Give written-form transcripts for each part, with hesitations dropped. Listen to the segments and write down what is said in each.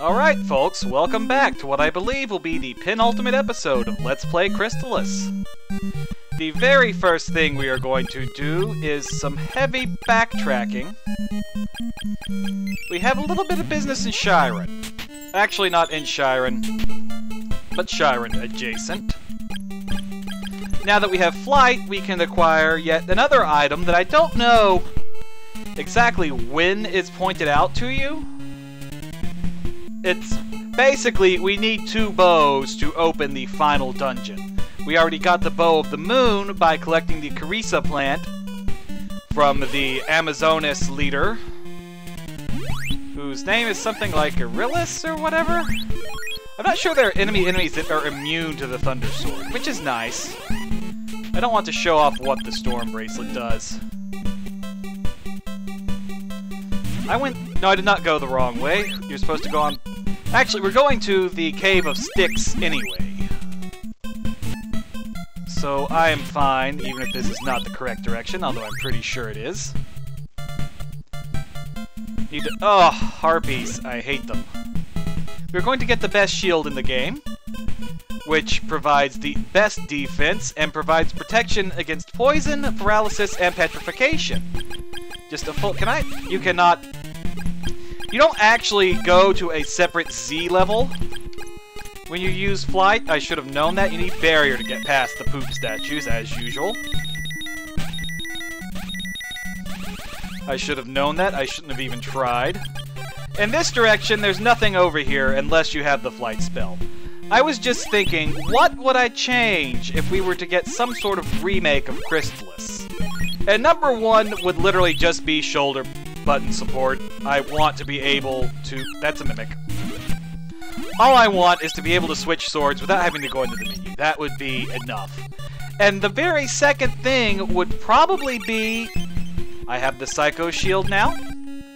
Alright folks, welcome back to what I believe will be the penultimate episode of Let's Play Crystalis. The very first thing we are going to do is some heavy backtracking. We have a little bit of business in Shiren. Actually not in Shiren, but Shiren adjacent. Now that we have flight, we can acquire yet another item that I don't know exactly when it's pointed out to you. It's basically, we need two bows to open the final dungeon. We already got the Bow of the Moon by collecting the Carissa plant from the Amazonas leader, whose name is something like Arilis or whatever? I'm not sure there are enemies that are immune to the Thunder Sword, which is nice. I don't want to show off what the Storm Bracelet does. No, I did not go the wrong way. You're supposed to go on... Actually, we're going to the Cave of Sticks anyway. So I am fine, even if this is not the correct direction, although I'm pretty sure it is. Need to... Oh, harpies. I hate them. We're going to get the best shield in the game, which provides the best defense and provides protection against poison, paralysis, and petrification. Just a full... Can I... You cannot... You don't actually go to a separate sea level when you use flight. I should have known that. You need barrier to get past the poop statues, as usual. I should have known that. I shouldn't have even tried. In this direction, there's nothing over here unless you have the flight spell. I was just thinking, what would I change if we were to get some sort of remake of Crystalis? And number one would literally just be shoulder button support. I want to be able to... That's a mimic. All I want is to be able to switch swords without having to go into the menu. That would be enough. And the very second thing would probably be... I have the Psycho Shield now.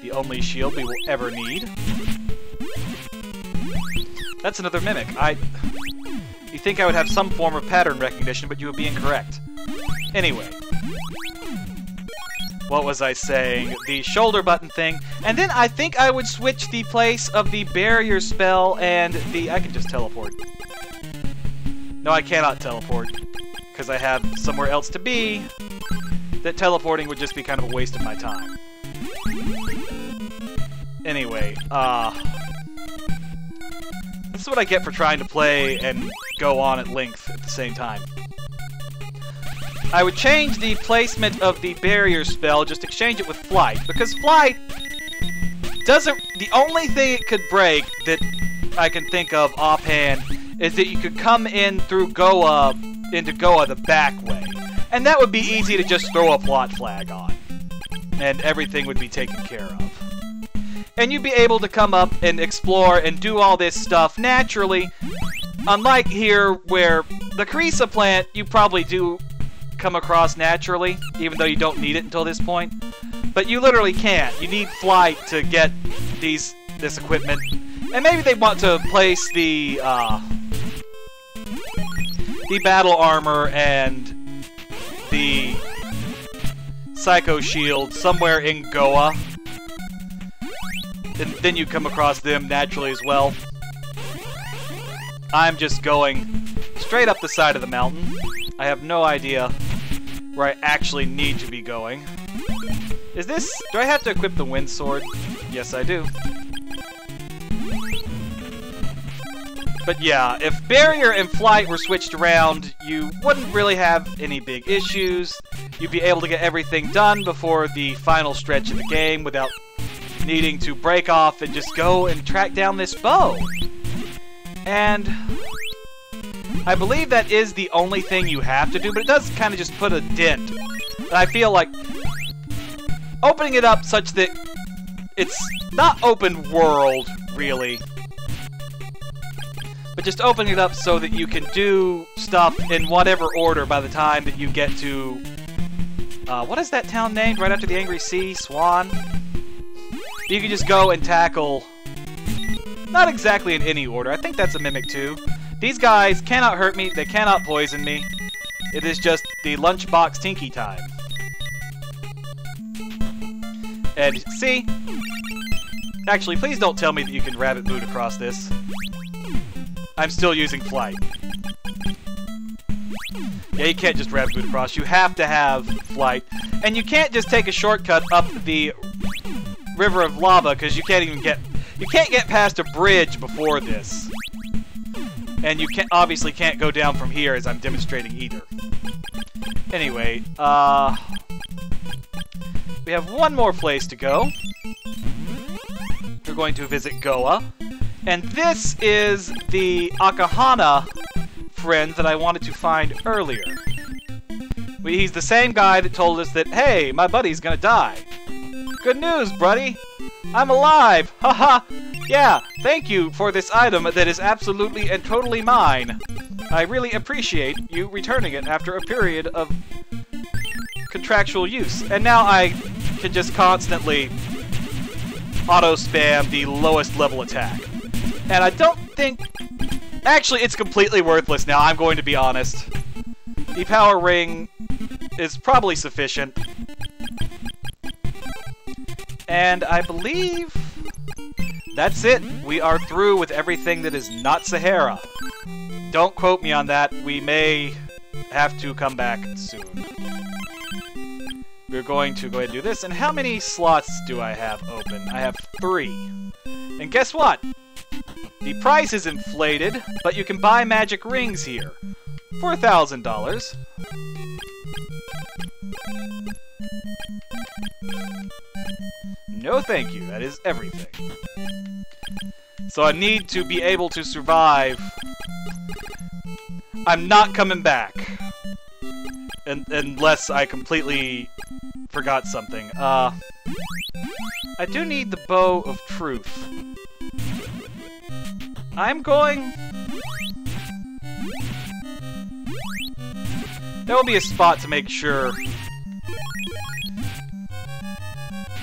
The only shield we will ever need. That's another mimic. You think I would have some form of pattern recognition, but you would be incorrect. Anyway. What was I saying? The shoulder button thing. And then I think I would switch the place of the barrier spell and the... I can just teleport. No, I cannot teleport, because I have somewhere else to be. That teleporting would just be kind of a waste of my time. Anyway, this is what I get for trying to play and go on at length at the same time. I would change the placement of the barrier spell, just exchange it with flight, because flight doesn't... The only thing it could break that I can think of offhand is that you could come in through Goa, into Goa the back way. And that would be easy to just throw a plot flag on, and everything would be taken care of. And you'd be able to come up and explore and do all this stuff naturally, unlike here where the Carissa plant you probably do come across naturally, even though you don't need it until this point. But you literally can't. You need flight to get this equipment. And maybe they want to place the battle armor and the Psycho Shield somewhere in Goa. And then you come across them naturally as well. I'm just going straight up the side of the mountain. I have no idea where I actually need to be going. Is this... Do I have to equip the Wind Sword? Yes, I do. But yeah, if barrier and flight were switched around, you wouldn't really have any big issues. You'd be able to get everything done before the final stretch of the game without needing to break off and just go and track down this bow. And I believe that is the only thing you have to do, but it does kind of just put a dent. And I feel like opening it up such that it's not open world, really. But just open it up so that you can do stuff in whatever order by the time that you get to... what is that town named right after the Angry Sea? Swan? You can just go and tackle... Not exactly in any order. I think that's a mimic too. These guys cannot hurt me. They cannot poison me. It is just the lunchbox tinky time. And see? Actually, please don't tell me that you can rabbit boot across this. I'm still using flight. Yeah, you can't just rabbit boot across. You have to have flight. And you can't just take a shortcut up the river of lava, because you can't even get... You can't get past a bridge before this. And you can obviously can't go down from here, as I'm demonstrating either. Anyway, we have one more place to go. We're going to visit Goa. And this is the Akahana friend that I wanted to find earlier. He's the same guy that told us that, hey, my buddy's gonna die. Good news, buddy! I'm alive! Haha! Yeah, thank you for this item that is absolutely and totally mine. I really appreciate you returning it after a period of contractual use. And now I can just constantly auto-spam the lowest level attack. And I don't think... Actually, it's completely worthless now, I'm going to be honest. The power ring is probably sufficient. And I believe that's it. We are through with everything that is not Sahara. Don't quote me on that. We may have to come back soon. We're going to go ahead and do this. And how many slots do I have open? I have 3. And guess what? The price is inflated, but you can buy magic rings here. $4,000. No thank you, that is everything. So I need to be able to survive. I'm not coming back. Unless I completely forgot something. I do need the Bow of Truth. I'm going... There will be a spot to make sure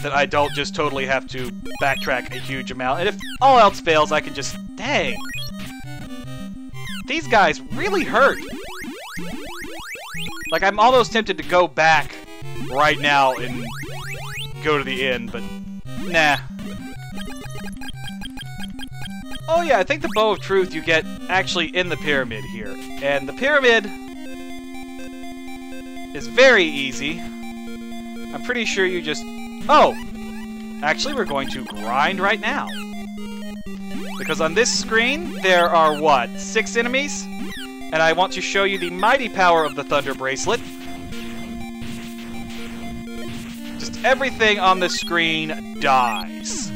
that I don't just totally have to backtrack a huge amount. And if all else fails, I can just... Dang! These guys really hurt! Like, I'm almost tempted to go back right now and go to the end, but... Nah. Oh yeah, I think the Bow of Truth you get actually in the pyramid here. And the pyramid is very easy. I'm pretty sure you just... Oh! Actually, we're going to grind right now. Because on this screen, there are, what, 6 enemies? And I want to show you the mighty power of the Thunder Bracelet. Just everything on the screen dies.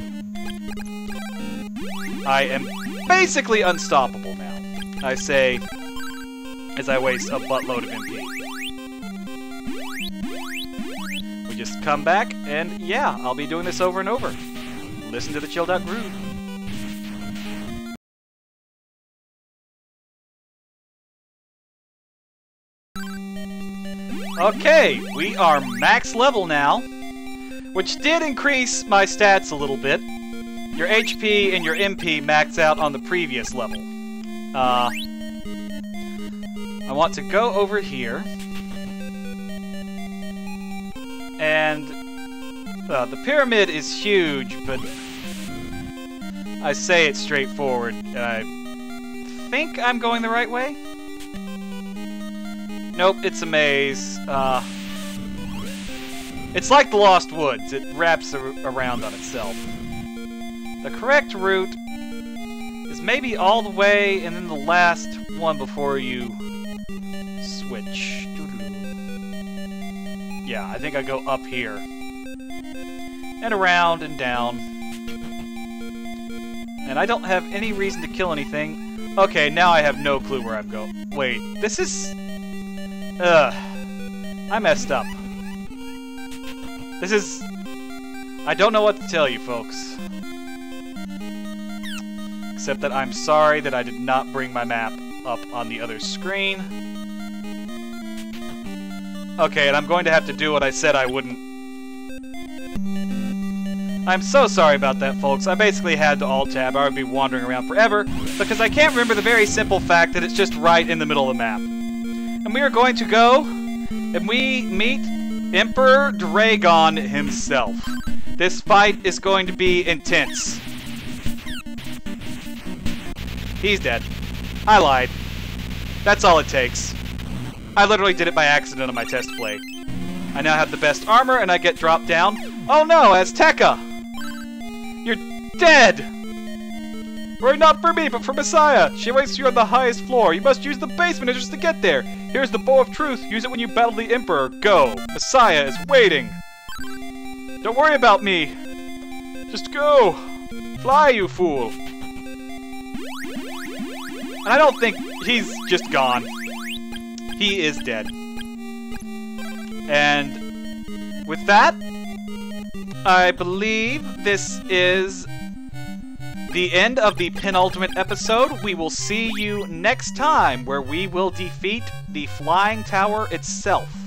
I am basically unstoppable now, I say, as I waste a buttload of MP. Just come back, and yeah, I'll be doing this over and over. Listen to the chilled out groove. Okay, we are max level now, which did increase my stats a little bit. Your HP and your MP maxed out on the previous level. I want to go over here. And the pyramid is huge, but I say it's straightforward. I think I'm going the right way? Nope, it's a maze. It's like the Lost Woods. It wraps around on itself. The correct route is maybe all the way and then the last one before you switch. Yeah, I think I go up here. And around and down. And I don't have any reason to kill anything. Okay, now I have no clue where I'm going. Wait, this is... Ugh. I messed up. This is... I don't know what to tell you, folks. Except that I'm sorry that I did not bring my map up on the other screen. Okay, and I'm going to have to do what I said I wouldn't. I'm so sorry about that, folks. I basically had to alt-tab. I would be wandering around forever, because I can't remember the very simple fact that it's just right in the middle of the map. And we are going to go, and we meet Emperor Dragon himself. This fight is going to be intense. He's dead. I lied. That's all it takes. I literally did it by accident on my test play. I now have the best armor and I get dropped down. Oh no, Azteca! You're dead! Worry not for me, but for Messiah! She waits you on the highest floor. You must use the basement just to get there. Here's the Bow of Truth. Use it when you battle the Emperor. Go! Messiah is waiting! Don't worry about me! Just go! Fly, you fool! And I don't think... he's just gone. He is dead. And with that, I believe this is the end of the penultimate episode. We will see you next time, where we will defeat the Flying Tower itself.